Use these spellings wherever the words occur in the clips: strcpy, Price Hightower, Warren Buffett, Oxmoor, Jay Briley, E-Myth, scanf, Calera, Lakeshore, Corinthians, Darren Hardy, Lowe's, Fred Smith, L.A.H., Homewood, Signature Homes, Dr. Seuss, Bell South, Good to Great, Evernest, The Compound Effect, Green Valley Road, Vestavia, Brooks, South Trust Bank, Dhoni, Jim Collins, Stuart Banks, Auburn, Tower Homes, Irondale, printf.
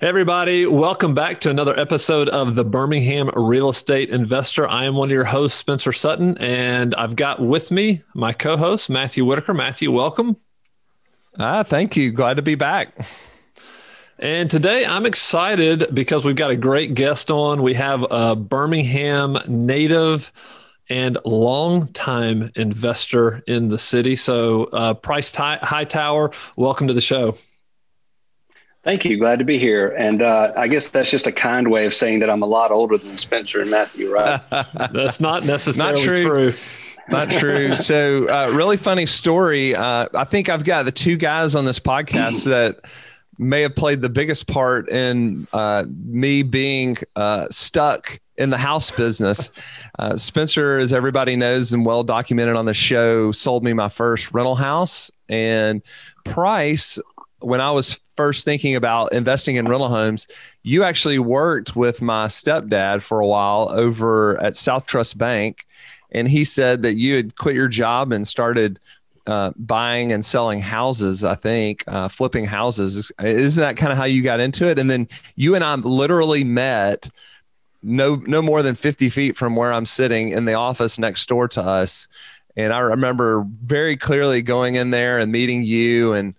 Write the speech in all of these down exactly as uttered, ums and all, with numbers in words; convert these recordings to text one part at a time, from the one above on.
Hey everybody, welcome back to another episode of the Birmingham Real Estate Investor. I am one of your hosts, Spencer Sutton, and I've got with me my co-host, Matthew Whitaker. Matthew, welcome. Ah, thank you. Glad to be back. And today I'm excited because we've got a great guest on. We have a Birmingham native and longtime investor in the city. So uh, Price Hightower, welcome to the show. Thank you. Glad to be here. And uh, I guess that's just a kind way of saying that I'm a lot older than Spencer and Matthew, right? That's not necessarily not true. true. Not true. So uh, really funny story. Uh, I think I've got the two guys on this podcast that may have played the biggest part in uh, me being uh, stuck in the house business. Uh, Spencer, as everybody knows and well documented on the show, sold me my first rental house. And Price, when I was first thinking about investing in rental homes, you actually worked with my stepdad for a while over at South Trust Bank. And he said that you had quit your job and started uh, buying and selling houses, I think, uh, flipping houses. Isn't that kind of how you got into it? And then you and I literally met no, no more than fifty feet from where I'm sitting in the office next door to us. And I remember very clearly going in there and meeting you and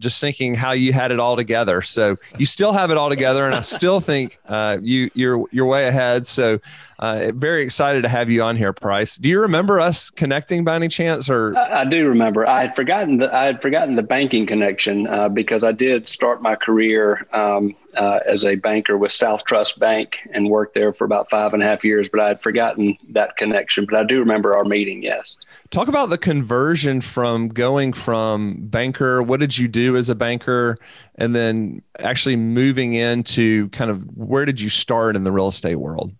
just thinking how you had it all together. So you still have it all together, and I still think uh, you, you're you're way ahead. So uh, very excited to have you on here, Price. Do you remember us connecting by any chance? Or I, I do remember. I had forgotten the I had forgotten the banking connection uh, because I did start my career um, uh, as a banker with South Trust Bank and worked there for about five and a half years. But I had forgotten that connection. But I do remember our meeting. Yes. Talk about the conversion from going from banker. What did you do as a banker, and then actually moving into kind of where did you start in the real estate world?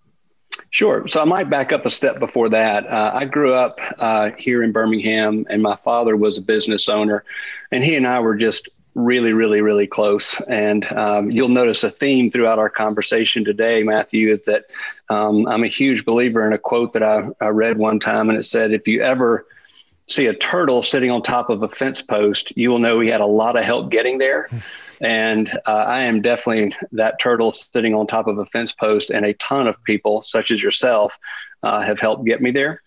Sure. So I might back up a step before that. Uh, I grew up uh, here in Birmingham, and my father was a business owner, and he and I were just really, really, really close. And um, you'll notice a theme throughout our conversation today, Matthew, is that um, I'm a huge believer in a quote that I, I read one time, and it said, if you ever see a turtle sitting on top of a fence post, you will know he had a lot of help getting there. And uh, I am definitely that turtle sitting on top of a fence post, and a ton of people such as yourself uh, have helped get me there.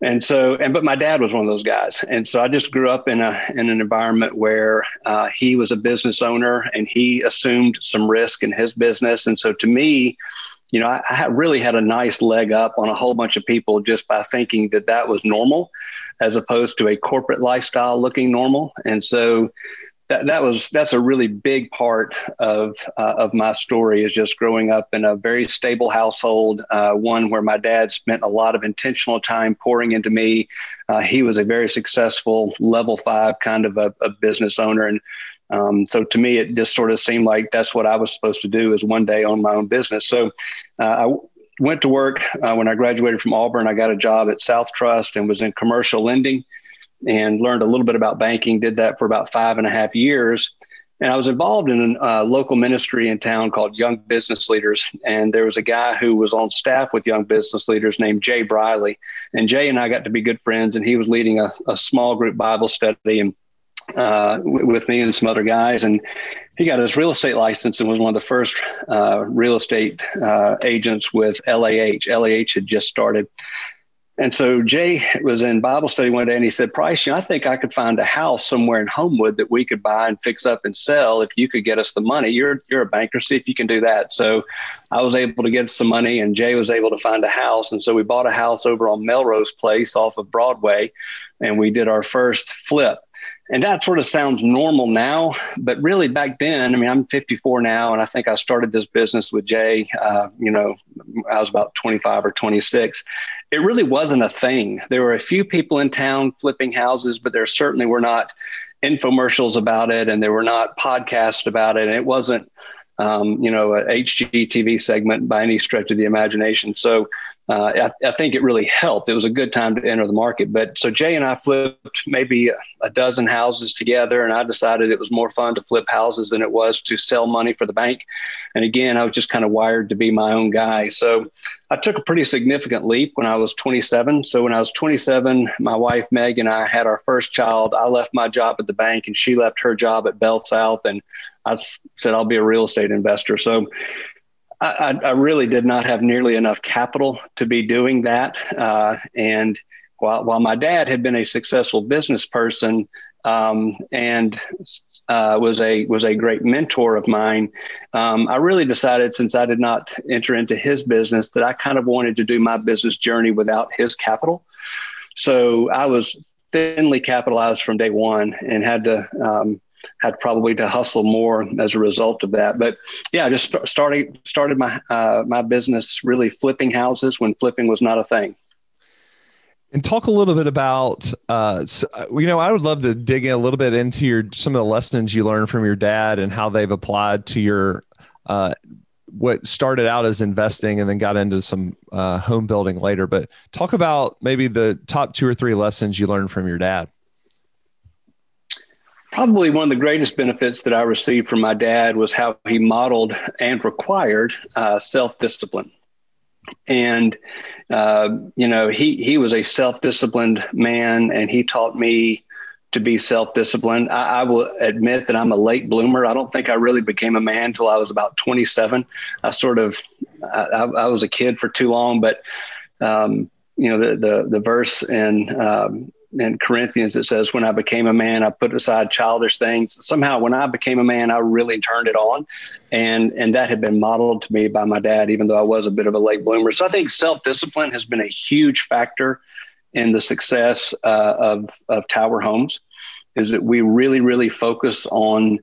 And so, and, but my dad was one of those guys. And so I just grew up in a, in an environment where uh, he was a business owner, and he assumed some risk in his business. And so to me, you know, I, I really had a nice leg up on a whole bunch of people just by thinking that that was normal, as opposed to a corporate lifestyle looking normal. And so that, that was, that's a really big part of, uh, of my story, is just growing up in a very stable household, uh, one where my dad spent a lot of intentional time pouring into me. Uh, he was a very successful level five kind of a, a business owner. And um, so to me, it just sort of seemed like that's what I was supposed to do, is one day own my own business. So uh, I went to work uh, when I graduated from Auburn. I got a job at South Trust and was in commercial lending, and learned a little bit about banking, did that for about five and a half years. And I was involved in a uh, local ministry in town called Young Business Leaders. And there was a guy who was on staff with Young Business Leaders named Jay Briley. And Jay and I got to be good friends, and he was leading a, a small group Bible study and uh, w- with me and some other guys. And he got his real estate license and was one of the first uh, real estate uh, agents with L A H L A H had just started. And so Jay was in Bible study one day, and he said, Price, you know, I think I could find a house somewhere in Homewood that we could buy and fix up and sell if you could get us the money. You're you're a banker, see if you can do that. So I was able to get some money, and Jay was able to find a house. And so we bought a house over on Melrose Place off of Broadway, and we did our first flip. And that sort of sounds normal now, but really back then, I mean, I'm fifty-four now, and I think I started this business with Jay, uh, you know, I was about twenty-five or twenty-six. It really wasn't a thing. There were a few people in town flipping houses, but there certainly were not infomercials about it, and there were not podcasts about it. And it wasn't, um, you know, an H G T V segment by any stretch of the imagination. So uh, I, I think it really helped. It was a good time to enter the market. But so Jay and I flipped maybe a dozen houses together, and I decided it was more fun to flip houses than it was to sell money for the bank. And again, I was just kind of wired to be my own guy. So I took a pretty significant leap when I was twenty-seven. So when I was twenty-seven, my wife, Meg, and I had our first child. I left my job at the bank and she left her job at Bell South. And I said, I'll be a real estate investor. So I, I really did not have nearly enough capital to be doing that. Uh, and while, while my dad had been a successful business person, um, and, uh, was a, was a great mentor of mine. Um, I really decided, since I did not enter into his business, that I kind of wanted to do my business journey without his capital. So I was thinly capitalized from day one and had to, um, had probably to hustle more as a result of that. But yeah, I just st- started, started my, uh, my business really flipping houses when flipping was not a thing. And talk a little bit about, uh, so, you know, I would love to dig in a little bit into your, some of the lessons you learned from your dad and how they've applied to your, uh, what started out as investing and then got into some, uh, home building later, but talk about maybe the top two or three lessons you learned from your dad. Probably one of the greatest benefits that I received from my dad was how he modeled and required uh, self-discipline. And, uh, you know, he, he was a self-disciplined man, and he taught me to be self-disciplined. I, I will admit that I'm a late bloomer. I don't think I really became a man until I was about twenty-seven. I sort of, I, I was a kid for too long, but, um, you know, the, the, the verse in, um, in Corinthians, it says, when I became a man, I put aside childish things. Somehow when I became a man, I really turned it on. And, and that had been modeled to me by my dad, even though I was a bit of a late bloomer. So I think self-discipline has been a huge factor in the success uh, of, of Tower Homes, is that we really, really focus on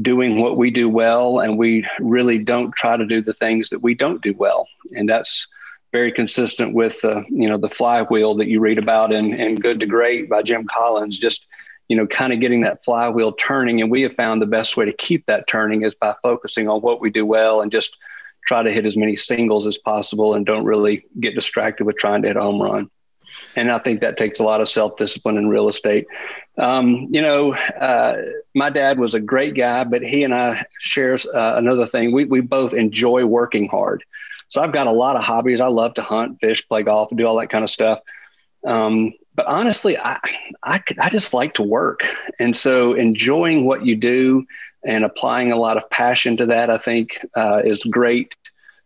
doing what we do well. And we really don't try to do the things that we don't do well. And that's very consistent with, uh, you know, the flywheel that you read about in, in Good to Great by Jim Collins, just, you know, kind of getting that flywheel turning. And we have found the best way to keep that turning is by focusing on what we do well and just try to hit as many singles as possible and don't really get distracted with trying to hit a home run. And I think that takes a lot of self-discipline in real estate. Um, you know, uh, my dad was a great guy, but he and I share uh, another thing. We, we both enjoy working hard. So I've got a lot of hobbies. I love to hunt, fish, play golf, and do all that kind of stuff. Um, but honestly, I, I, I just like to work. And so enjoying what you do and applying a lot of passion to that, I think, uh, is great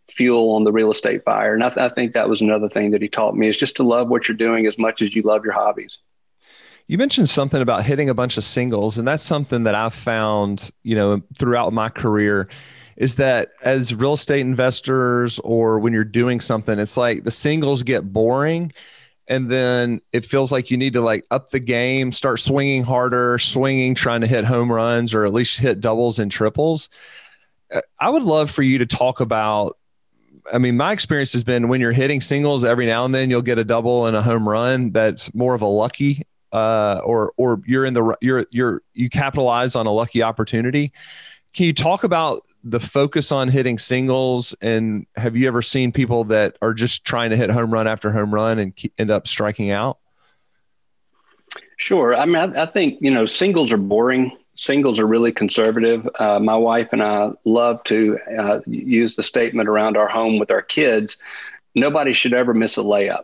fuel on the real estate fire. And I, th- I think that was another thing that he taught me, is just to love what you're doing as much as you love your hobbies. You mentioned something about hitting a bunch of singles, and that's something that I've found, you know, throughout my career, is that as real estate investors or when you're doing something, it's like the singles get boring. And then it feels like you need to like up the game, start swinging harder, swinging, trying to hit home runs or at least hit doubles and triples. I would love for you to talk about, I mean, my experience has been when you're hitting singles every now and then, you'll get a double and a home run. That's more of a lucky, uh, or, or you're in the, you're, you're, you capitalize on a lucky opportunity. Can you talk about the focus on hitting singles, and have you ever seen people that are just trying to hit home run after home run and end up striking out? Sure. I mean, I, I think, you know, singles are boring. Singles are really conservative. Uh, my wife and I love to uh, use the statement around our home with our kids. Nobody should ever miss a layup.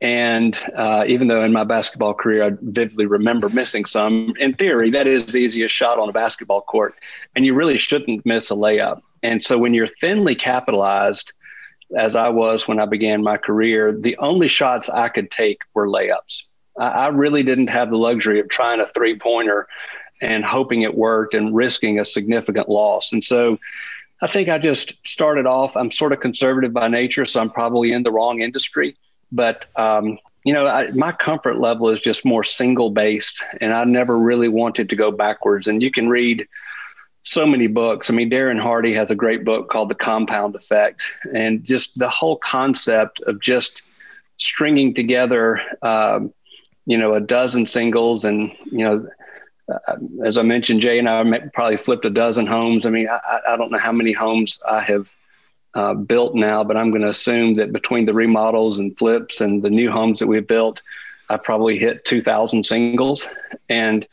And uh, even though in my basketball career, I vividly remember missing some, in theory, that is the easiest shot on a basketball court. And you really shouldn't miss a layup. And so when you're thinly capitalized, as I was when I began my career, the only shots I could take were layups. I, I really didn't have the luxury of trying a three-pointer and hoping it worked and risking a significant loss. And so I think I just started off, I'm sort of conservative by nature, so I'm probably in the wrong industry. But, um, you know, I, my comfort level is just more single based, and I never really wanted to go backwards. And you can read so many books. I mean, Darren Hardy has a great book called The Compound Effect, and just the whole concept of just stringing together, um, you know, a dozen singles. And, you know, uh, as I mentioned, Jay and I probably flipped a dozen homes. I mean, I, I don't know how many homes I have uh, built now, but I'm going to assume that between the remodels and flips and the new homes that we've built, I probably hit two thousand singles and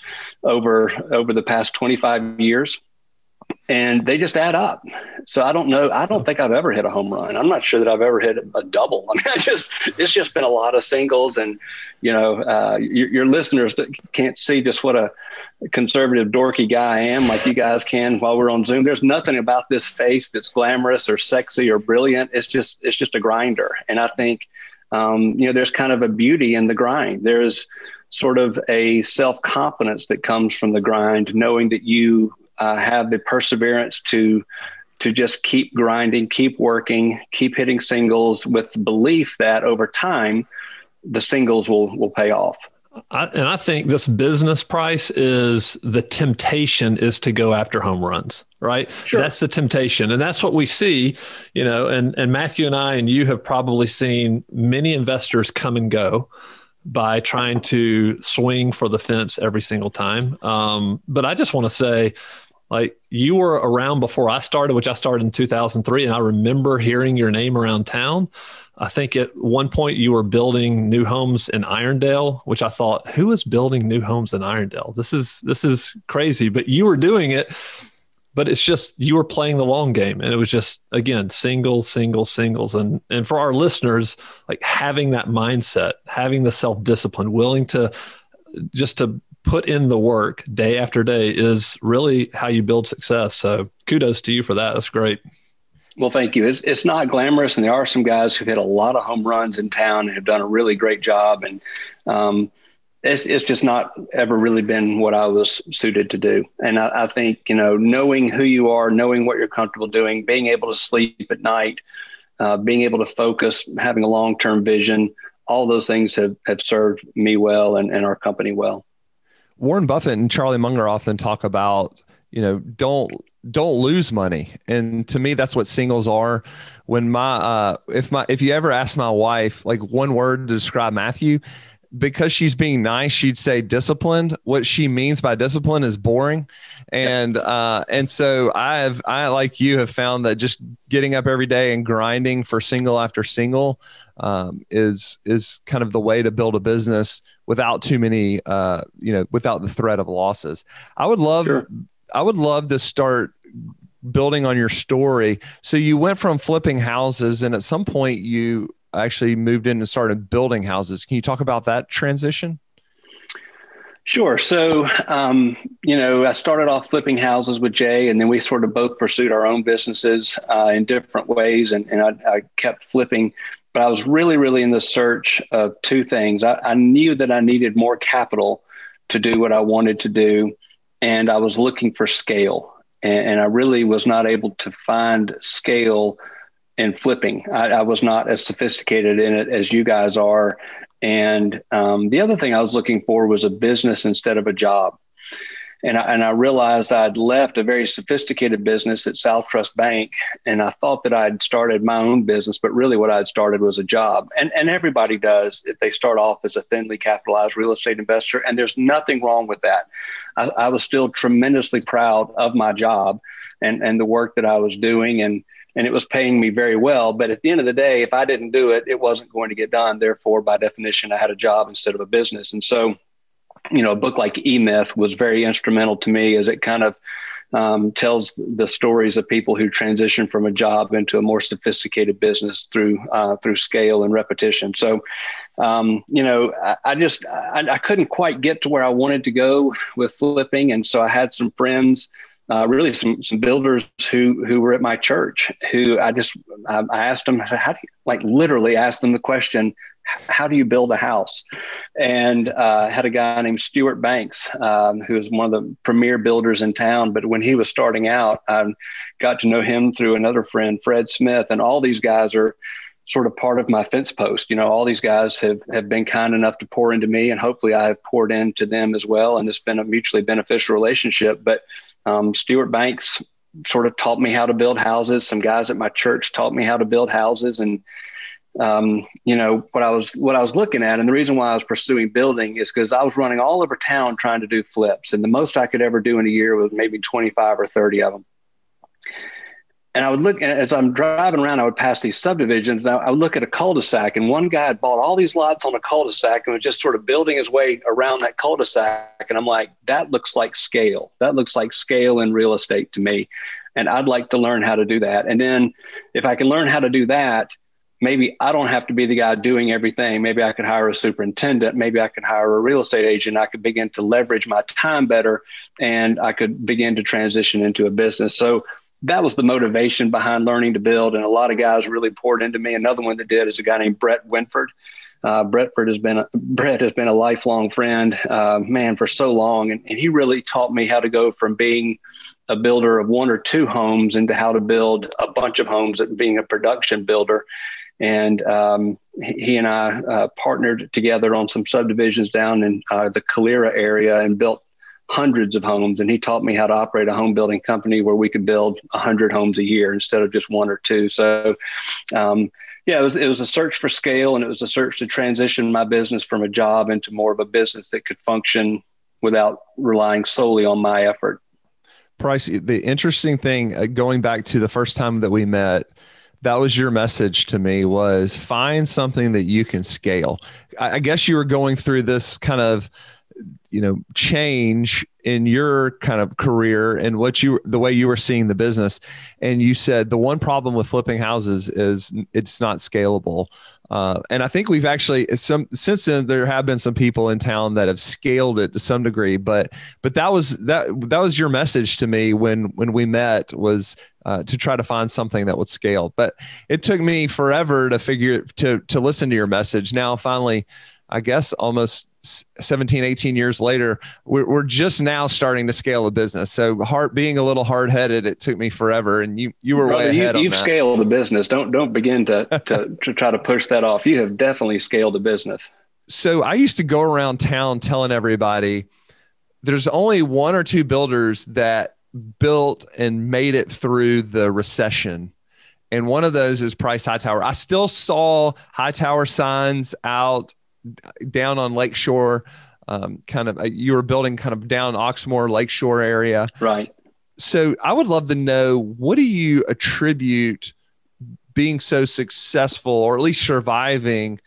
over, over the past twenty-five years, and they just add up. So I don't know. I don't think I've ever hit a home run. I'm not sure that I've ever hit a double. I mean, I just, it's just been a lot of singles. And, you know, uh, your, your listeners can't see just what a conservative dorky guy I am, like you guys can while we're on Zoom. There's nothing about this face that's glamorous or sexy or brilliant. It's just, it's just a grinder. And I think, Um, you know, there's kind of a beauty in the grind. There's sort of a self-confidence that comes from the grind, knowing that you uh, have the perseverance to to just keep grinding, keep working, keep hitting singles with belief that over time, the singles will will pay off. I, and I think this business, Price, is the temptation is to go after home runs, right? Sure. That's the temptation. And that's what we see, you know, and, and Matthew and I, and you have probably seen many investors come and go by trying to swing for the fence every single time. Um, but I just want to say, like, you were around before I started, which I started in two thousand three. And I remember hearing your name around town. I think at one point you were building new homes in Irondale, which I thought, who is building new homes in Irondale? This is, this is crazy, but you were doing it, but it's just, you were playing the long game. And it was just, again, singles, singles, singles. And, and for our listeners, like having that mindset, having the self-discipline, willing to just to put in the work day after day is really how you build success. So kudos to you for that. That's great. Well, thank you. It's it's not glamorous, and there are some guys who've hit a lot of home runs in town and have done a really great job. And um, it's it's just not ever really been what I was suited to do. And I, I think, you know, knowing who you are, knowing what you're comfortable doing, being able to sleep at night, uh, being able to focus, having a long-term vision, all those things have, have served me well and, and our company well. Warren Buffett and Charlie Munger often talk about, you know, don't don't lose money. And to me, that's what singles are. When my, uh, if my, if you ever ask my wife, like one word to describe Matthew, because she's being nice, she'd say disciplined. What she means by discipline is boring. And, yeah. uh, and so I have, I, like you, have found that just getting up every day and grinding for single after single, um, is, is kind of the way to build a business without too many, uh, you know, without the threat of losses. I would love, sure. I would love to start building on your story. So you went from flipping houses, and at some point you actually moved in and started building houses. Can you talk about that transition? Sure. So, um, you know, I started off flipping houses with Jay, and then we sort of both pursued our own businesses uh, in different ways. And, and I, I kept flipping, but I was really, really in the search of two things. I, I knew that I needed more capital to do what I wanted to do. And I was looking for scale, and, and I really was not able to find scale in flipping. I, I was not as sophisticated in it as you guys are. And um, the other thing I was looking for was a business instead of a job. And I, and I realized I'd left a very sophisticated business at South Trust Bank, and I thought that I'd started my own business, but really what I'd started was a job. And and everybody does if they start off as a thinly capitalized real estate investor, and there's nothing wrong with that. I, I was still tremendously proud of my job and, and the work that I was doing, and and it was paying me very well. But at the end of the day, if I didn't do it, it wasn't going to get done. Therefore, by definition, I had a job instead of a business. And so, you know, a book like E-Myth was very instrumental to me, as it kind of um, tells the stories of people who transition from a job into a more sophisticated business through uh, through scale and repetition. So, um, you know, I, I just I, I couldn't quite get to where I wanted to go with flipping. And so I had some friends, uh, really some some builders who who were at my church, who I just I, I asked them, I said, how do you, like literally asked them the question, how do you build a house? And uh, had a guy named Stuart Banks, um, who was one of the premier builders in town. But when he was starting out, I got to know him through another friend, Fred Smith. And all these guys are sort of part of my fence post. You know, all these guys have, have been kind enough to pour into me, and hopefully I have poured into them as well. And it's been a mutually beneficial relationship. But um, Stuart Banks sort of taught me how to build houses. Some guys at my church taught me how to build houses. And Um, you know, what I was, what I was looking at, and the reason why I was pursuing building is because I was running all over town trying to do flips. And the most I could ever do in a year was maybe twenty-five or thirty of them. And I would look, and as I'm driving around, I would pass these subdivisions. I would look at a cul-de-sac, and one guy had bought all these lots on a cul-de-sac and was just sort of building his way around that cul-de-sac. And I'm like, that looks like scale. That looks like scale in real estate to me. And I'd like to learn how to do that. And then if I can learn how to do that, maybe I don't have to be the guy doing everything. Maybe I could hire a superintendent. Maybe I could hire a real estate agent. I could begin to leverage my time better, and I could begin to transition into a business. So that was the motivation behind learning to build. And a lot of guys really poured into me. Another one that did is a guy named Brett Winford. Uh, Brettford has been a, Brett has been a lifelong friend, uh, man, for so long. And, and he really taught me how to go from being a builder of one or two homes into how to build a bunch of homes and being a production builder. And um, he and I uh, partnered together on some subdivisions down in uh, the Calera area and built hundreds of homes. And he taught me how to operate a home building company where we could build one hundred homes a year instead of just one or two. So, um, yeah, it was, it was a search for scale, and it was a search to transition my business from a job into more of a business that could function without relying solely on my effort. Price, the interesting thing, uh, going back to the first time that we met, that was your message to me, was find something that you can scale. I, I guess you were going through this kind of, you know, change in your kind of career and what you, the way you were seeing the business. And you said, the one problem with flipping houses is it's not scalable. Uh, and I think we've actually, some, since then, there have been some people in town that have scaled it to some degree, but, but that was, that, that was your message to me when, when we met, was uh, to try to find something that would scale. But it took me forever to figure, to, to listen to your message. Now, finally, I guess almost seventeen, eighteen years later, we're, we're just now starting to scale a business. So hard, being a little hard headed, it took me forever. And you, you were Brother, way you, ahead. You've on that. Scaled a business. Don't, don't begin to, to, to try to push that off. You have definitely scaled a business. So I used to go around town telling everybody there's only one or two builders that built and made it through the recession. And one of those is Price Hightower. I still saw Hightower signs out down on Lakeshore, um, kind of, uh, you were building kind of down Oxmoor, Lakeshore area. Right. So I would love to know, what do you attribute being so successful, or at least surviving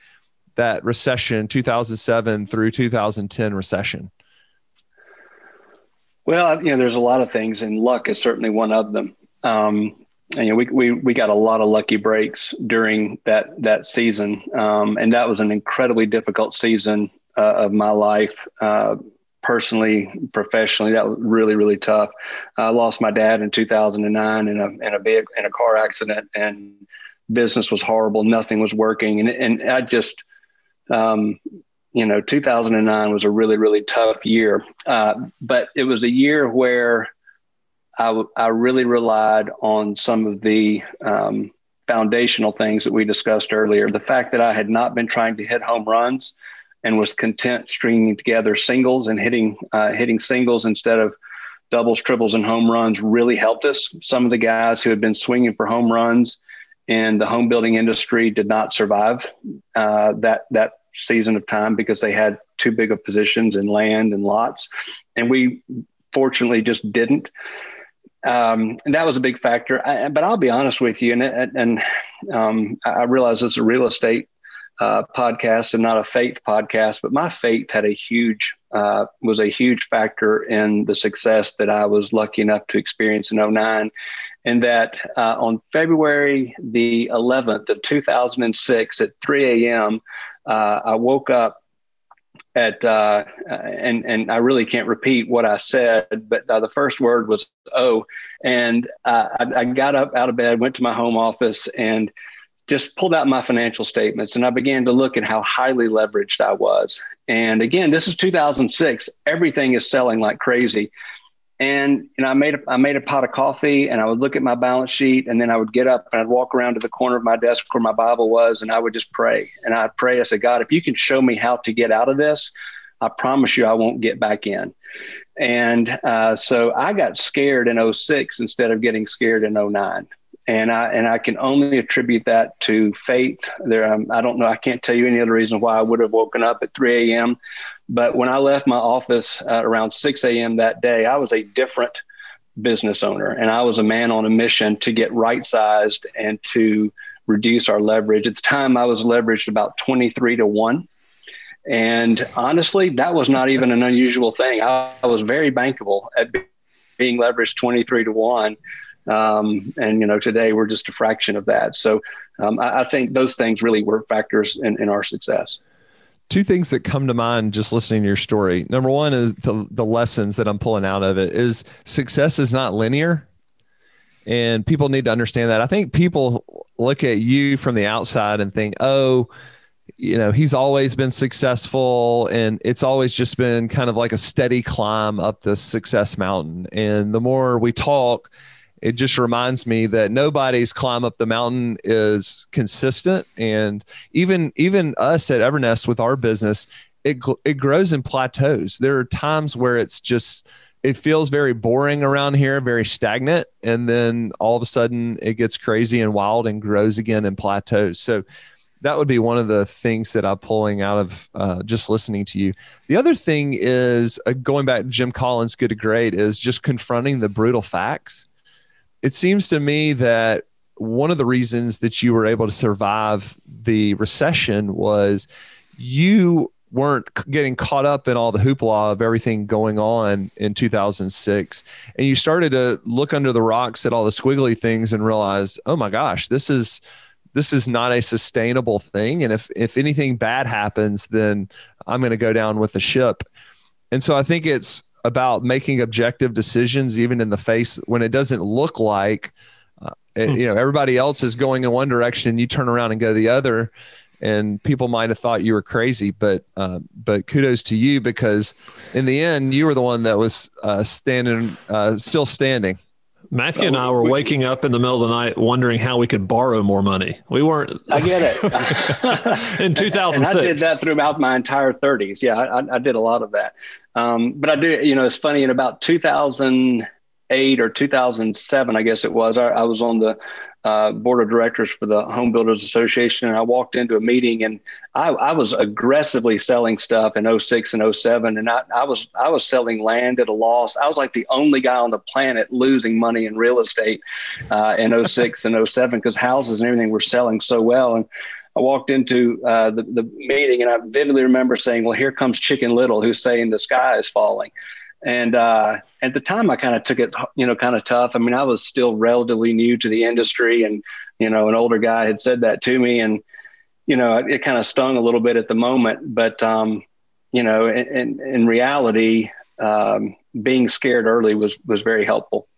that recession, two thousand seven through two thousand ten recession? Well, you know, there's a lot of things, and luck is certainly one of them. Um, And, you know, we, we, we got a lot of lucky breaks during that, that season. Um, and that was an incredibly difficult season uh, of my life, uh, personally, professionally. That was really, really tough. I lost my dad in two thousand nine in a, in a big, in a car accident, and business was horrible. Nothing was working. And, and I just, um, you know, two thousand nine was a really, really tough year. Uh, but it was a year where I, I really relied on some of the um, foundational things that we discussed earlier. The fact that I had not been trying to hit home runs and was content stringing together singles and hitting uh, hitting singles instead of doubles, triples, and home runs really helped us. Some of the guys who had been swinging for home runs in the home building industry did not survive uh, that that season of time because they had too big of positions in land and lots. And we fortunately just didn't. Um, and that was a big factor, I, but I'll be honest with you. And, and, um, I realize it's a real estate, uh, podcast and not a faith podcast, but my faith had a huge, uh, was a huge factor in the success that I was lucky enough to experience in oh nine. And that, uh, on February the eleventh of two thousand six at three a.m., uh, I woke up at, uh, and, and I really can't repeat what I said, but uh, the first word was, oh, and uh, I, I got up out of bed, went to my home office, and just pulled out my financial statements. And I began to look at how highly leveraged I was. And again, this is two thousand six. Everything is selling like crazy. And, and I made a, I made a pot of coffee, and I would look at my balance sheet, and then I would get up and I'd walk around to the corner of my desk where my Bible was, and I would just pray. And I'd pray. I said, God, if you can show me how to get out of this, I promise you I won't get back in. And uh, so I got scared in oh six instead of getting scared in oh nine. And I and I can only attribute that to faith. There, um, I don't know. I can't tell you any other reason why I would have woken up at three a.m. But when I left my office uh, around six a.m. that day, I was a different business owner, and I was a man on a mission to get right-sized and to reduce our leverage. At the time, I was leveraged about twenty-three to one. And honestly, that was not even an unusual thing. I, I was very bankable at be- being leveraged twenty-three to one. Um, and, you know, today we're just a fraction of that. So um, I, I think those things really were factors in, in our success. Two things that come to mind just listening to your story. Number one is the, the lessons that I'm pulling out of it is success is not linear. And people need to understand that. I think people look at you from the outside and think, oh, you know, he's always been successful and it's always just been kind of like a steady climb up the success mountain. And the more we talk, it just reminds me that nobody's climb up the mountain is consistent. And even, even us at Evernest with our business, it, it grows in plateaus. There are times where it's just, it feels very boring around here, very stagnant. And then all of a sudden it gets crazy and wild and grows again in plateaus. So that would be one of the things that I'm pulling out of uh, just listening to you. The other thing is uh, going back to Jim Collins, Good to Great, is just confronting the brutal facts. It seems to me that one of the reasons that you were able to survive the recession was you weren't getting caught up in all the hoopla of everything going on in two thousand six. And you started to look under the rocks at all the squiggly things and realize, oh my gosh, this is... this is not a sustainable thing. And if, if anything bad happens, then I'm going to go down with the ship. And so I think it's about making objective decisions, even in the face when it doesn't look like, uh, it, you know, everybody else is going in one direction and you turn around and go the other, and people might've thought you were crazy, but, uh, but kudos to you, because in the end you were the one that was uh, standing, uh, still standing. Matthew and I were waking up in the middle of the night wondering how we could borrow more money. We weren't. I get it. In two thousand six. And I did that throughout my entire thirties. Yeah, I, I did a lot of that. Um, but I do, you know, it's funny, in about two thousand eight or two thousand seven, I guess it was, I, I was on the uh, board of directors for the Home Builders Association, and I walked into a meeting, and I, I was aggressively selling stuff in oh six and oh seven. And I, I was, I was selling land at a loss. I was like the only guy on the planet losing money in real estate uh, in oh six and oh seven, because houses and everything were selling so well. And I walked into uh, the, the meeting, and I vividly remember saying, well, here comes Chicken Little, who's saying the sky is falling. And uh, at the time, I kind of took it, you know, kind of tough. I mean, I was still relatively new to the industry, and, you know, an older guy had said that to me, and, you know, it, it kind of stung a little bit at the moment. But, um, you know, in, in, in reality, um, being scared early was was very helpful.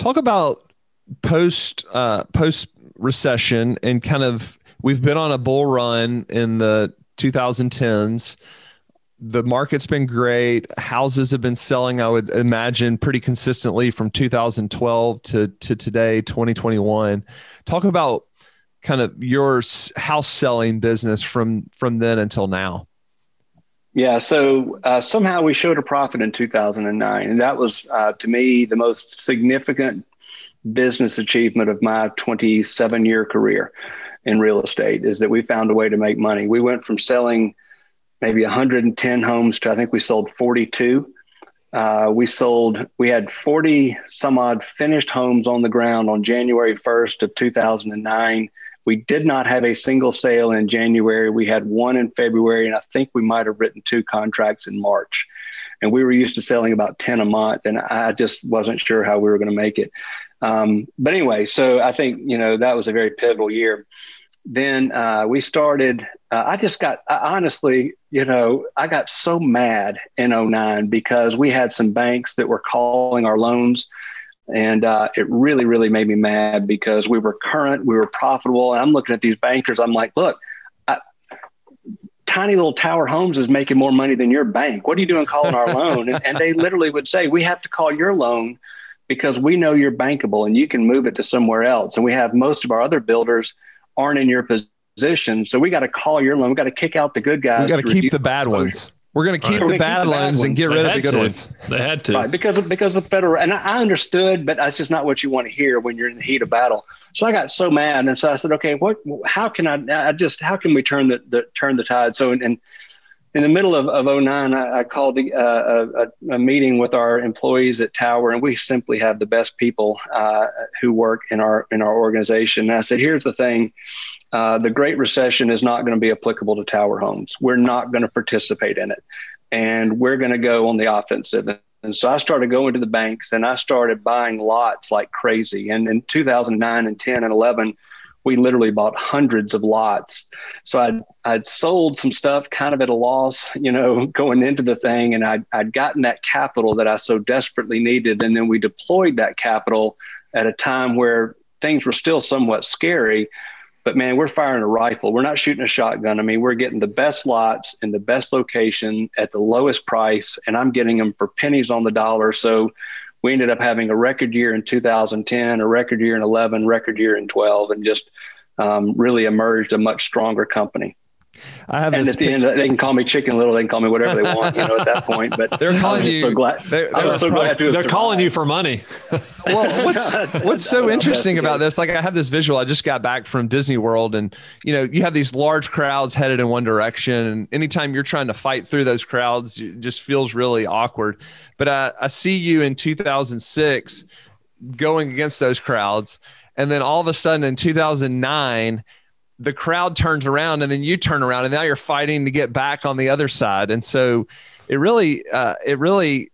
Talk about post uh, post recession, and kind of, we've been on a bull run in the twenty tens. The market's been great. Houses have been selling, I would imagine, pretty consistently from two thousand twelve to, to today, twenty twenty-one. Talk about kind of your house selling business from, from then until now. Yeah. So uh, somehow we showed a profit in two thousand nine. And that was, uh, to me, the most significant business achievement of my twenty-seven year career in real estate, is that we found a way to make money. We went from selling maybe one hundred ten homes to, I think we sold forty-two. Uh, we sold, we had forty some odd finished homes on the ground on January first of two thousand nine. We did not have a single sale in January. We had one in February, and I think we might've written two contracts in March. And we were used to selling about ten a month, and I just wasn't sure how we were going to make it. Um, but anyway, so I think, you know, that was a very pivotal year. Then uh, we started, uh, I just got, I honestly, you know, I got so mad in oh nine because we had some banks that were calling our loans, and uh, it really, really made me mad because we were current, we were profitable. And I'm looking at these bankers, I'm like, look, I, tiny little Tower Homes is making more money than your bank. What are you doing calling our loan? And, and they literally would say, we have to call your loan because we know you're bankable and you can move it to somewhere else. And we have most of our other builders aren't in your position. So we got to call your loan. We got to kick out the good guys. We got to keep the bad exposure. Ones. We're going to keep, right. the, bad keep the bad ones and get they rid of the good to. Ones. They had to. Right, because of, because the federal, and I understood, but that's just not what you want to hear when you're in the heat of battle. So I got so mad. And so I said, okay, what, how can I, I just, how can we turn the, the turn the tide? So in, in in the middle of, of oh nine, I, I called a, a, a meeting with our employees at Tower, and we simply have the best people uh, who work in our in our organization. And I said, here's the thing. Uh, the Great Recession is not going to be applicable to Tower Homes. We're not going to participate in it. And we're going to go on the offensive. And so I started going to the banks, and I started buying lots like crazy. And in two thousand nine and ten and eleven, we literally bought hundreds of lots. So I'd, I'd sold some stuff kind of at a loss, you know, going into the thing. And I'd, I'd gotten that capital that I so desperately needed. And then we deployed that capital at a time where things were still somewhat scary. But man, we're firing a rifle. We're not shooting a shotgun. I mean, we're getting the best lots in the best location at the lowest price, and I'm getting them for pennies on the dollar. So we ended up having a record year in two thousand ten, a record year in eleven, record year in twelve, and just um, really emerged a much stronger company. I have and at the picture. End, they can call me Chicken Little. They can call me whatever they want, you know, at that point. But they're calling you. So glad. They're, they're, I was so probably, glad to they're calling you for money. Well, what's what's so interesting about this? Like, I have this visual. I just got back from Disney World, and you know, you have these large crowds headed in one direction, and anytime you're trying to fight through those crowds, it just feels really awkward. But I, I see you in two thousand six going against those crowds, and then all of a sudden in two thousand nine. The crowd turns around, and then you turn around, and now you're fighting to get back on the other side. And so it really, uh, it really,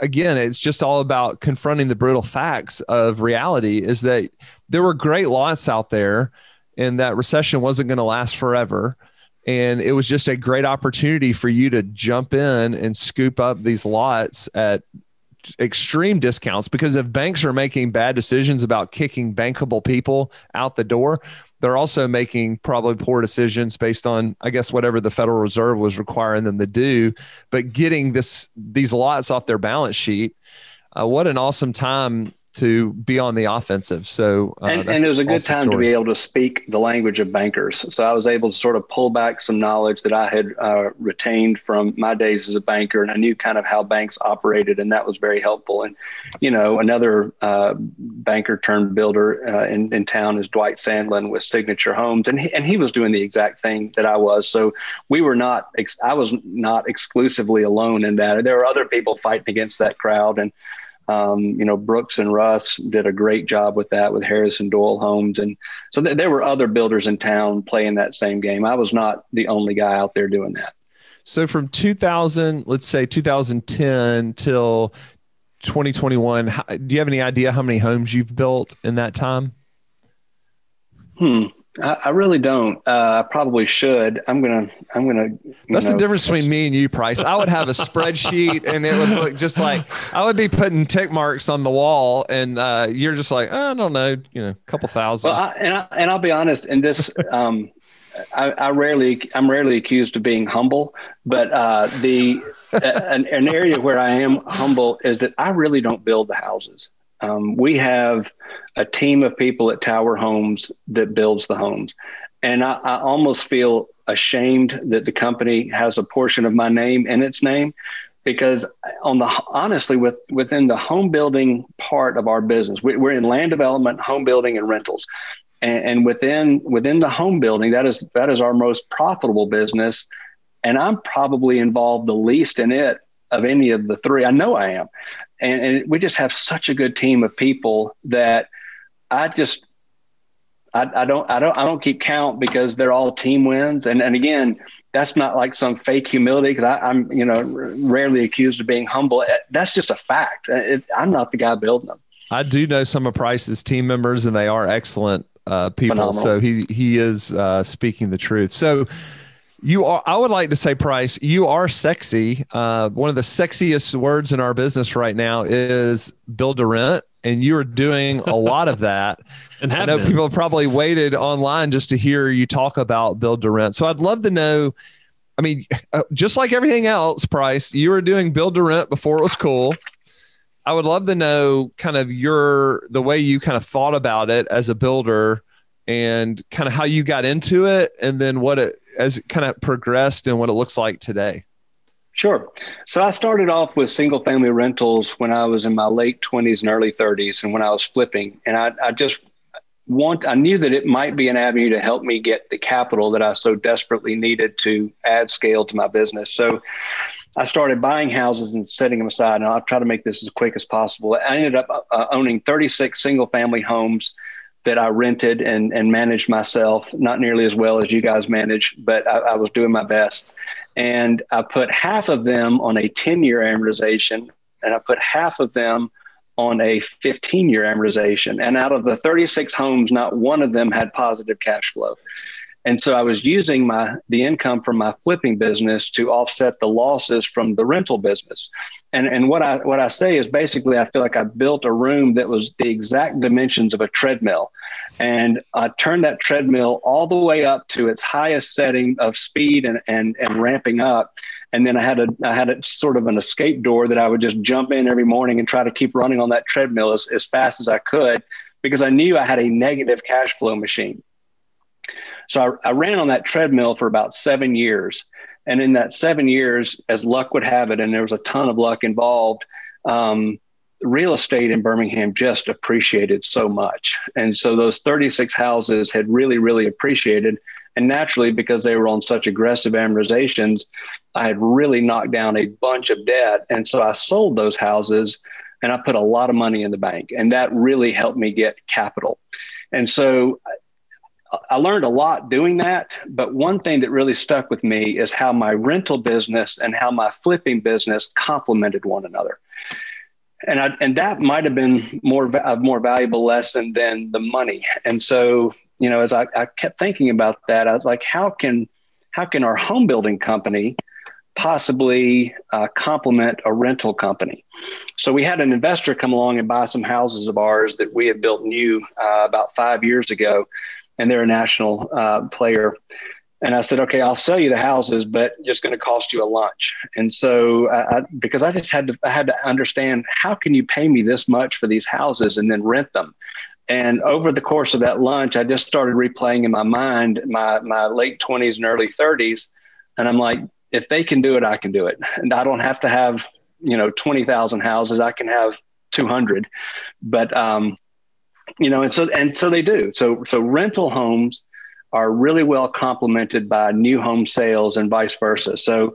again, it's just all about confronting the brutal facts of reality, is that there were great lots out there, and that recession wasn't going to last forever. And it was just a great opportunity for you to jump in and scoop up these lots at extreme discounts, because if banks are making bad decisions about kicking bankable people out the door, they're also making probably poor decisions based on, I guess, whatever the Federal Reserve was requiring them to do, but getting this these lots off their balance sheet. Uh, what an awesome time to be on the offensive. So, uh, and, and it was a good time to be able to speak the language of bankers. So I was able to sort of pull back some knowledge that I had uh, retained from my days as a banker, and I knew kind of how banks operated, and that was very helpful. And, you know, another uh, banker turned builder uh, in, in town is Dwight Sandlin with Signature Homes. And he, and he was doing the exact thing that I was. So we were not, ex- I was not exclusively alone in that. There were other people fighting against that crowd. And, Um, you know, Brooks and Russ did a great job with that, with Harrison Doyle Homes. And so th- there were other builders in town playing that same game. I was not the only guy out there doing that. So from two thousand, let's say two thousand ten till twenty twenty-one, how, do you have any idea how many homes you've built in that time? Hmm. I, I really don't. Uh, I probably should. I'm going to, I'm going to. That's know, the difference between me and you, Price. I would have a spreadsheet, and it would look just like, I would be putting tick marks on the wall, and uh, you're just like, oh, I don't know, you know, a couple thousand. Well, I, and, I, and I'll be honest, in this, um, I, I rarely, I'm rarely accused of being humble, but uh, the, an, an area where I am humble is that I really don't build the houses. Um, we have a team of people at Tower Homes that builds the homes. And I, I almost feel ashamed that the company has a portion of my name in its name, because on the honestly, with, within the home building part of our business, we, we're in land development, home building, and rentals. And, and within within the home building, that is that is our most profitable business. And I'm probably involved the least in it of any of the three. I know I am. And, and we just have such a good team of people that I just, I, I don't, I don't, I don't keep count, because they're all team wins. And, and again, that's not like some fake humility, because I'm, you know, r- rarely accused of being humble. That's just a fact. It, I'm not the guy building them. I do know some of Price's team members, and they are excellent uh, people. Phenomenal. So he, he is uh, speaking the truth. So you are, I would like to say, Price, you are sexy. Uh, one of the sexiest words in our business right now is build to rent. And you are doing a lot of that. And I know been. People have probably waited online just to hear you talk about build to rent. So I'd love to know, I mean, just like everything else, Price, you were doing build to rent before it was cool. I would love to know kind of your, the way you kind of thought about it as a builder, and kind of how you got into it, and then what it, as it kind of progressed, and what it looks like today. Sure. So I started off with single family rentals when I was in my late twenties and early thirties, and when I was flipping. And I, I just, want, I knew that it might be an avenue to help me get the capital that I so desperately needed to add scale to my business. So I started buying houses and setting them aside, and I'll try to make this as quick as possible. I ended up uh, owning thirty-six single family homes that I rented and, and managed myself, not nearly as well as you guys manage, but I, I was doing my best. And I put half of them on a ten year amortization, and I put half of them on a fifteen year amortization. And out of the thirty-six homes, not one of them had positive cash flow. And so I was using my the income from my flipping business to offset the losses from the rental business. And and what I what I say is basically I feel like I built a room that was the exact dimensions of a treadmill. And I turned that treadmill all the way up to its highest setting of speed and and, and ramping up. And then I had a I had a, sort of an escape door that I would just jump in every morning and try to keep running on that treadmill as, as fast as I could, because I knew I had a negative cash flow machine. So I, I ran on that treadmill for about seven years. And in that seven years, as luck would have it, and there was a ton of luck involved, um, real estate in Birmingham just appreciated so much. And so those thirty-six houses had really, really appreciated. And naturally, because they were on such aggressive amortizations, I had really knocked down a bunch of debt. And so I sold those houses and I put a lot of money in the bank. And that really helped me get capital. And so I learned a lot doing that, but one thing that really stuck with me is how my rental business and how my flipping business complemented one another. And I, and that might have been more a more valuable lesson than the money. And so, you know, as I, I kept thinking about that, I was like, how can how can our home building company possibly uh, complement a rental company? So we had an investor come along and buy some houses of ours that we had built new uh, about five years ago. And they're a national uh, player. And I said, okay, I'll sell you the houses, but it's going to cost you a lunch. And so, I, I, because I just had to, I had to understand, how can you pay me this much for these houses and then rent them? And over the course of that lunch, I just started replaying in my mind, my, my late twenties and early thirties. And I'm like, if they can do it, I can do it. And I don't have to have, you know, twenty thousand houses. I can have two hundred, but, um, you know, and so, and so they do. So, so rental homes are really well complemented by new home sales and vice versa. So,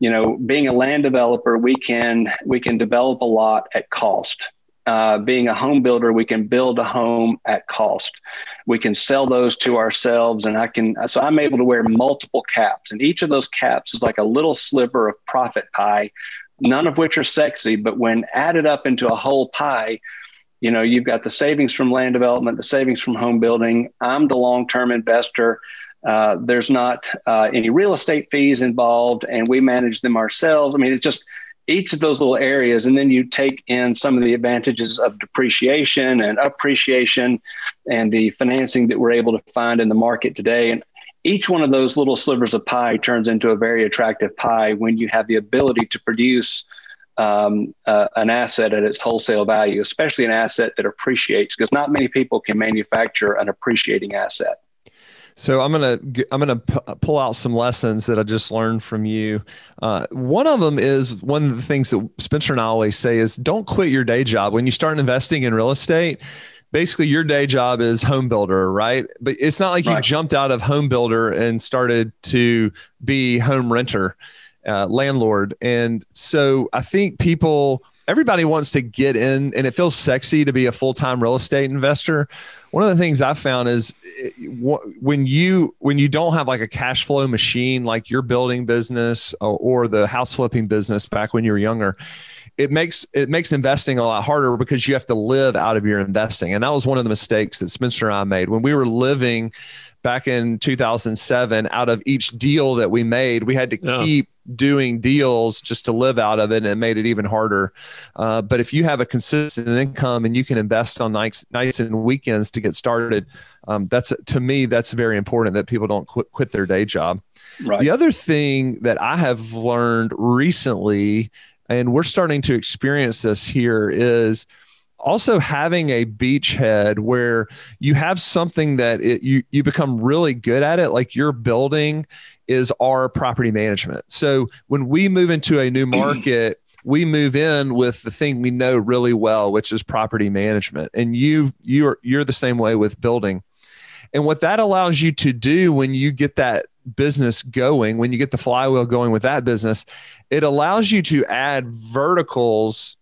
you know, being a land developer, we can, we can develop a lot at cost. Uh, being a home builder, we can build a home at cost. We can sell those to ourselves. And I can, so I'm able to wear multiple caps, and each of those caps is like a little sliver of profit pie, none of which are sexy, but when added up into a whole pie, you know, you've got the savings from land development, the savings from home building. I'm the long-term investor. Uh, there's not uh, any real estate fees involved, and we manage them ourselves. I mean, it's just each of those little areas. And then you take in some of the advantages of depreciation and appreciation and the financing that we're able to find in the market today. And each one of those little slivers of pie turns into a very attractive pie when you have the ability to produce Um, uh, an asset at its wholesale value, especially an asset that appreciates, because not many people can manufacture an appreciating asset. So I'm going to, I'm going to p- pull out some lessons that I just learned from you. Uh, one of them is, one of the things that Spencer and I always say is, don't quit your day job. When you start investing in real estate, basically your day job is home builder, right? But it's not like right. You jumped out of home builder and started to be home renter. Uh, landlord. And so I think people, everybody wants to get in, and it feels sexy to be a full-time real estate investor. One of the things I found is when you, when you don't have like a cash flow machine, like your building business or, or the house flipping business back when you were younger, it makes, it makes investing a lot harder because you have to live out of your investing. And that was one of the mistakes that Spencer and I made when we were living back in two thousand seven. Out of each deal that we made, we had to yeah. keep doing deals just to live out of it, and it made it even harder. Uh, but if you have a consistent income and you can invest on nights, nights and weekends to get started, um, that's, to me, that's very important that people don't quit, quit their day job. Right. The other thing that I have learned recently, and we're starting to experience this here, is also having a beachhead where you have something that it, you, you become really good at it. Like your building is our property management. So when we move into a new market, we move in with the thing we know really well, which is property management. And you, you're, you're the same way with building. And what that allows you to do when you get that business going, when you get the flywheel going with that business, it allows you to add verticals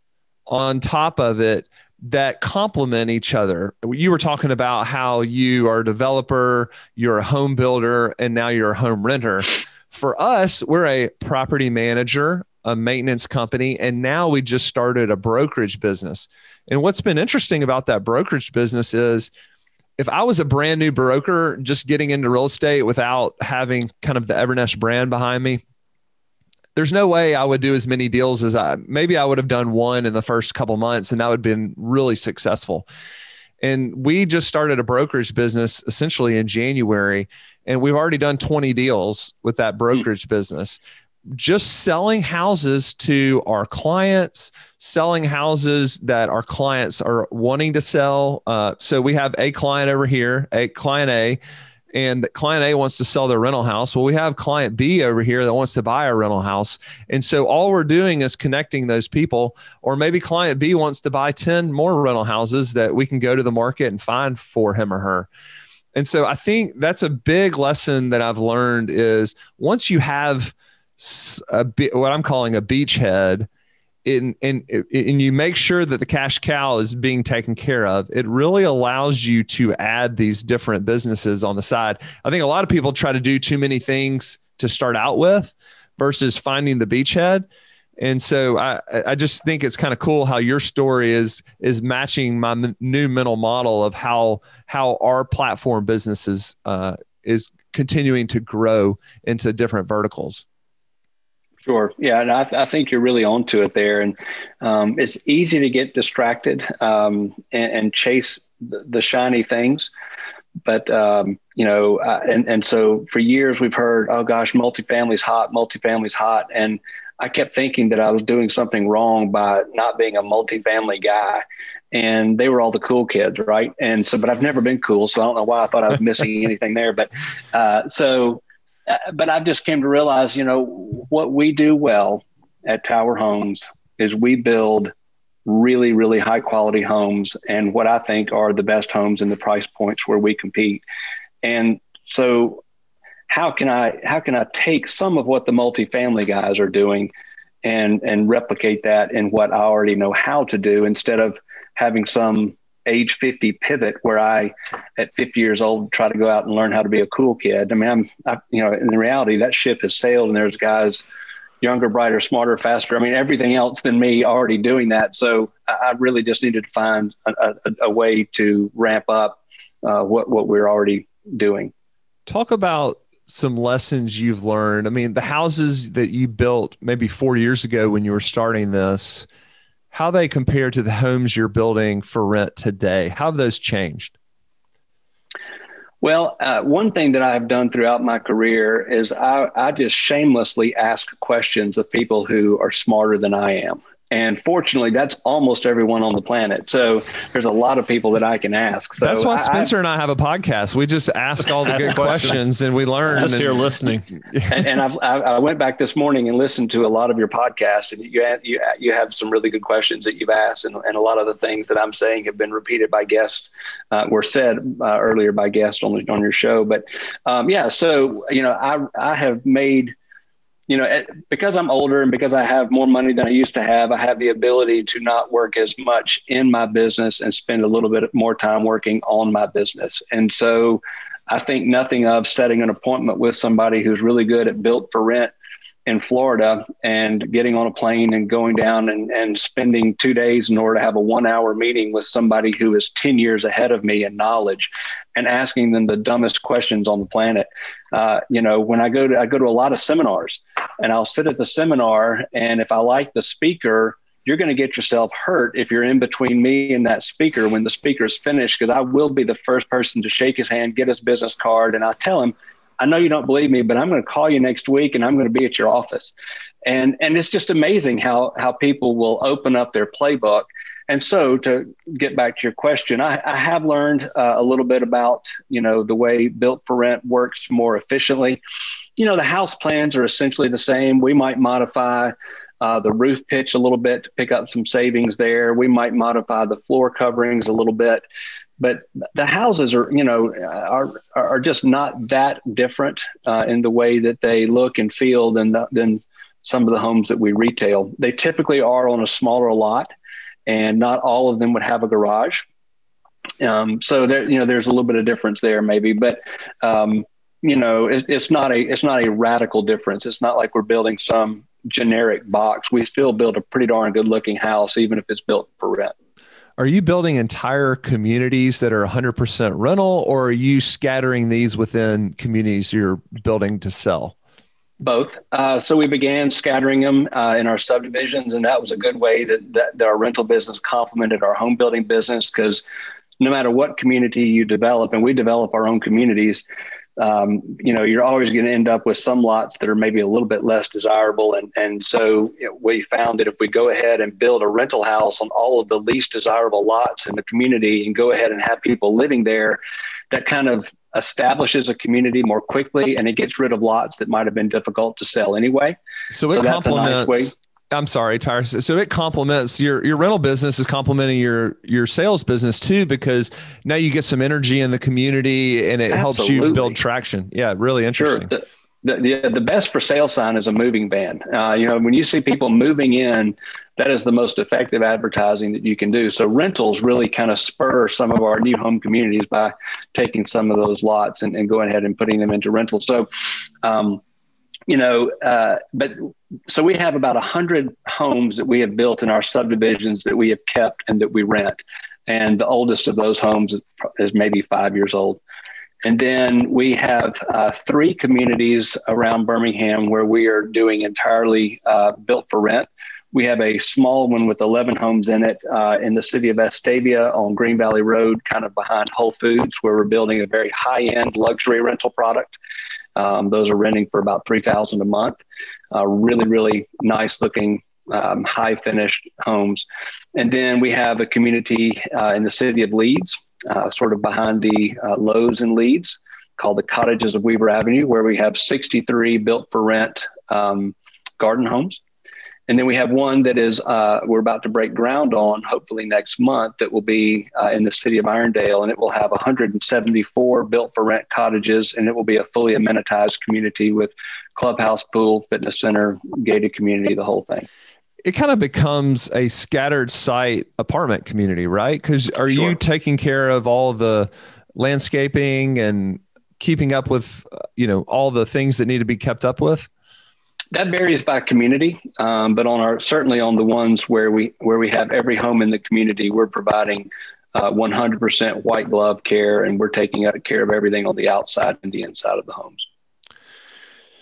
on top of it that complement each other. You were talking about how you are a developer, you're a home builder, and now you're a home renter. For us, we're a property manager, a maintenance company, and now we just started a brokerage business. And what's been interesting about that brokerage business is, if I was a brand new broker just getting into real estate without having kind of the Evernest brand behind me, there's no way I would do as many deals as I, maybe I would have done one in the first couple months, and that would have been really successful. And we just started a brokerage business essentially in January, and we've already done twenty deals with that brokerage mm-hmm. business, just selling houses to our clients, selling houses that our clients are wanting to sell. Uh, so we have a client over here, a client A, and client A wants to sell their rental house. Well, we have client B over here that wants to buy a rental house. And so all we're doing is connecting those people, or maybe client B wants to buy ten more rental houses that we can go to the market and find for him or her. And so I think that's a big lesson that I've learned is once you have a bit, what I'm calling a beachhead, and and and you make sure that the cash cow is being taken care of, it really allows you to add these different businesses on the side. I think a lot of people try to do too many things to start out with versus finding the beachhead. And so I, I just think it's kind of cool how your story is is matching my m- new mental model of how how our platform businesses uh, is continuing to grow into different verticals. Sure. Yeah. And I, th- I think you're really onto it there. And um, it's easy to get distracted um, and, and chase the, the shiny things. But, um, you know, uh, and, and so for years we've heard, oh, gosh, multifamily's hot, multifamily's hot. And I kept thinking that I was doing something wrong by not being a multifamily guy. And they were all the cool kids, right? And so, but I've never been cool. So I don't know why I thought I was missing anything there. But uh, so But I've just came to realize, you know, what we do well at Tower Homes is we build really, really high quality homes, and what I think are the best homes in the price points where we compete. And so how can I how can I take some of what the multifamily guys are doing and and replicate that in what I already know how to do, instead of having some age fifty pivot where I, at fifty years old, try to go out and learn how to be a cool kid. I mean, I'm, I, you know, in reality, that ship has sailed, and there's guys younger, brighter, smarter, faster. I mean, everything else than me already doing that. So I really just needed to find a, a, a way to ramp up uh, what, what we're already doing. Talk about some lessons you've learned. I mean, the houses that you built maybe four years ago when you were starting this, how they compare to the homes you're building for rent today. How have those changed? Well, uh, one thing that I've done throughout my career is I, I just shamelessly ask questions of people who are smarter than I am. And fortunately, that's almost everyone on the planet. So there's a lot of people that I can ask. So that's why Spencer I, and I have a podcast. We just ask all the ask good questions, questions and we learn. Us here listening. And, and I've, I, I went back this morning and listened to a lot of your podcast, and you have, you, you have some really good questions that you've asked. And, and a lot of the things that I'm saying have been repeated by guests, uh, were said uh, earlier by guests on, on your show. But um, yeah, so, you know, I I have made You know, because I'm older and because I have more money than I used to have, I have the ability to not work as much in my business and spend a little bit more time working on my business. And so I think nothing of setting an appointment with somebody who's really good at built for rent in Florida and getting on a plane and going down and, and spending two days in order to have a one hour meeting with somebody who is ten years ahead of me in knowledge and asking them the dumbest questions on the planet. Uh, you know, when I go to, I go to a lot of seminars, and I'll sit at the seminar, and if I like the speaker, you're going to get yourself hurt if you're in between me and that speaker when the speaker is finished, because I will be the first person to shake his hand, get his business card. And I'll tell him, I know you don't believe me, but I'm going to call you next week and I'm going to be at your office. And and it's just amazing how how people will open up their playbook. And so to get back to your question, I, I have learned uh, a little bit about, you know, the way built for rent works more efficiently. You know, the house plans are essentially the same. We might modify uh, the roof pitch a little bit to pick up some savings there. We might modify the floor coverings a little bit, but the houses are, you know, are are just not that different uh, in the way that they look and feel than the, than some of the homes that we retail. They typically are on a smaller lot, and not all of them would have a garage. Um, so there, you know, there's a little bit of difference there maybe, but, um, you know, it, it's not a, it's not a radical difference. It's not like we're building some generic box. We still build a pretty darn good looking house, even if it's built for rent. Are you building entire communities that are one hundred percent rental, or are you scattering these within communities you're building to sell? Both. Uh, so we began scattering them uh, in our subdivisions, and that was a good way that, that, that our rental business complemented our home building business, because no matter what community you develop, and we develop our own communities, um, you know, you're always going to end up with some lots that are maybe a little bit less desirable. And, and so you know, we found that if we go ahead and build a rental house on all of the least desirable lots in the community and go ahead and have people living there, that kind of establishes a community more quickly, and it gets rid of lots that might have been difficult to sell anyway. So it so complements. That's a nice way. I'm sorry, Tyrus. So it complements your your rental business is complementing your your sales business too, because now you get some energy in the community, and it Absolutely. helps you build traction. Yeah, really interesting. Sure. The, the, the best for sale sign is a moving van. Uh, you know, when you see people moving in, that is the most effective advertising that you can do. So rentals really kind of spur some of our new home communities by taking some of those lots and, and going ahead and putting them into rentals. So, um, you know, uh, but so we have about a hundred homes that we have built in our subdivisions that we have kept and that we rent. And the oldest of those homes is maybe five years old. And then we have uh, three communities around Birmingham where we are doing entirely uh, built for rent. We have a small one with eleven homes in it uh, in the city of Vestavia on Green Valley Road, kind of behind Whole Foods, where we're building a very high-end luxury rental product. Um, those are renting for about three thousand dollars a month. Uh, really, really nice-looking, um, high-finished homes. And then we have a community uh, in the city of Leeds, Uh, sort of behind the uh, Lowe's in Leeds, called the Cottages of Weaver Avenue, where we have sixty-three built for rent um, garden homes. And then we have one that is uh, we're about to break ground on, hopefully next month, that will be uh, in the city of Irondale, and it will have one hundred seventy-four built for rent cottages, and it will be a fully amenitized community with clubhouse, pool, fitness center, gated community, the whole thing. It kind of becomes a scattered site apartment community, right? Because are Sure. you taking care of all the landscaping and keeping up with, you know, all the things that need to be kept up with? That varies by community, um, but on our certainly on the ones where we where we have every home in the community, we're providing uh, one hundred percent white glove care, and we're taking care of everything on the outside and the inside of the homes.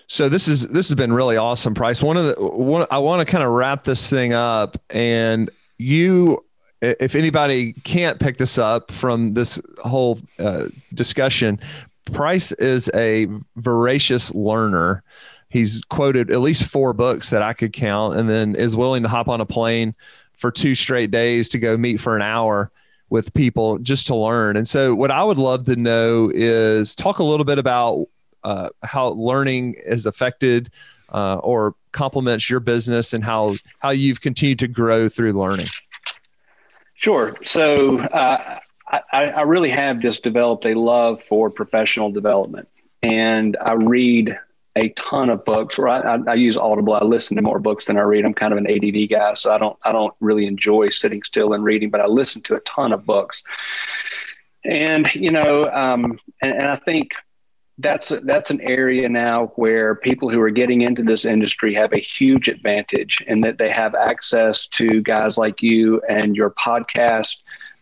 So this is this has been really awesome, Price. One of the one I want to kind of wrap this thing up, and you, if anybody can't pick this up from this whole uh, discussion, Price is a voracious learner. He's quoted at least four books that I could count, and then is willing to hop on a plane for two straight days to go meet for an hour with people just to learn. And so, what I would love to know is talk a little bit about Uh, how learning has affected uh, or complements your business, and how, how you've continued to grow through learning. Sure. So uh, I, I really have just developed a love for professional development, and I read a ton of books, or I, I, I use Audible. I listen to more books than I read. I'm kind of an A D D guy, so I don't, I don't really enjoy sitting still and reading, but I listen to a ton of books. And, you know, um, and, and I think, That's that's an area now where people who are getting into this industry have a huge advantage, in that they have access to guys like you and your podcast.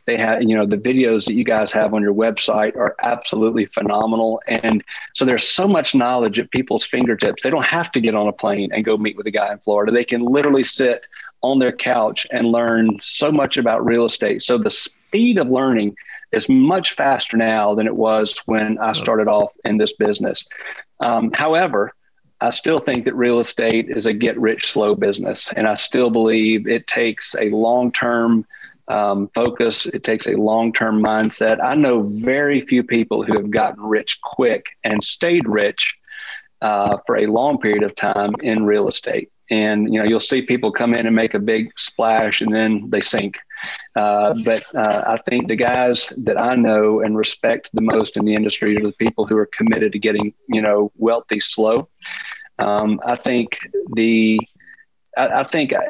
They have, you know, the videos that you guys have on your website are absolutely phenomenal. And so there's so much knowledge at people's fingertips. They don't have to get on a plane and go meet with a guy in Florida. They can literally sit on their couch and learn so much about real estate. So the speed of learning is much faster now than it was when I started off in this business. Um, however, I still think that real estate is a get-rich-slow business, and I still believe it takes a long-term um, focus. It takes a long-term mindset. I know very few people who have gotten rich quick and stayed rich uh, for a long period of time in real estate. And, you know, you'll see people come in and make a big splash and then they sink. Uh, but uh, I think the guys that I know and respect the most in the industry are the people who are committed to getting, you know, wealthy slow. Um, I think the I, I think I,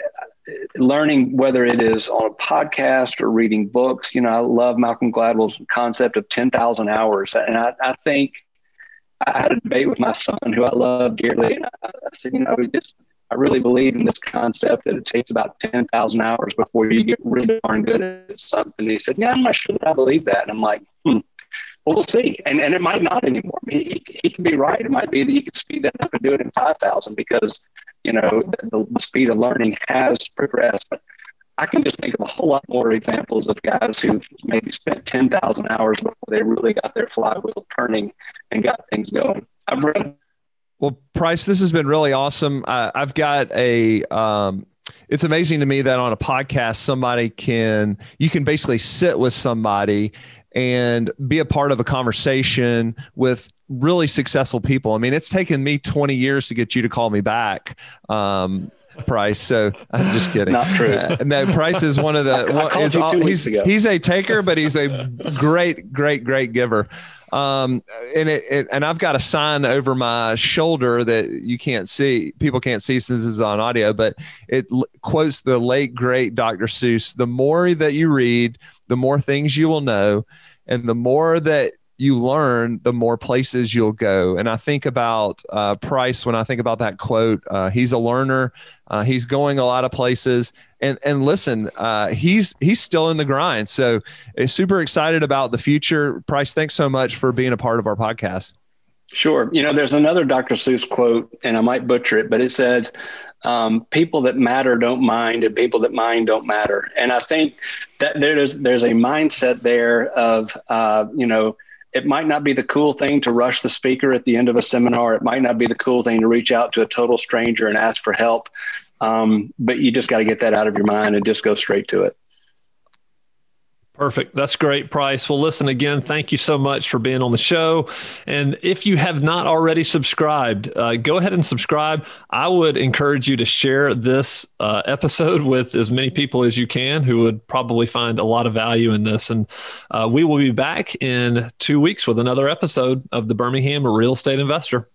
learning, whether it is on a podcast or reading books, you know, I love Malcolm Gladwell's concept of ten thousand hours. And I, I think I had a debate with my son, who I love dearly. And I, I said, you know, we just, I really believe in this concept that it takes about ten thousand hours before you get really darn good at something. He said, yeah, I'm not sure that I believe that. And I'm like, hmm, well, we'll see. And and it might not anymore. I mean, he, he can be right. It might be that you can speed that up and do it in five thousand because, you know, the, the speed of learning has progressed. But I can just think of a whole lot more examples of guys who maybe spent ten thousand hours before they really got their flywheel turning and got things going. I've read Well, Price, this has been really awesome. Uh, I've got a, um, it's amazing to me that on a podcast, somebody can, you can basically sit with somebody and be a part of a conversation with really successful people. I mean, it's taken me twenty years to get you to call me back. Um, Price. So I'm just kidding. Not true. Uh, no, Price is one of the, I, I is all, he's, he's a taker, but he's a great, great, great giver. Um, and it, it, and I've got a sign over my shoulder that you can't see, people can't see since this is on audio, but it l- quotes the late, great Doctor Seuss. The more that you read, the more things you will know. And the more that you learn, the more places you'll go. And I think about uh, Price when I think about that quote. Uh, he's a learner. Uh, he's going a lot of places. And and listen, uh, he's he's still in the grind. So uh, super excited about the future. Price, thanks so much for being a part of our podcast. Sure. You know, there's another Doctor Seuss quote, and I might butcher it, but it says, um, people that matter don't mind, and people that mind don't matter. And I think that there's, there's a mindset there of, uh, you know, it might not be the cool thing to rush the speaker at the end of a seminar. It might not be the cool thing to reach out to a total stranger and ask for help. Um, but you just got to get that out of your mind and just go straight to it. Perfect. That's great, Price. Well, listen, again, thank you so much for being on the show. And if you have not already subscribed, uh, go ahead and subscribe. I would encourage you to share this uh, episode with as many people as you can who would probably find a lot of value in this. And uh, we will be back in two weeks with another episode of the Birmingham Real Estate Investor.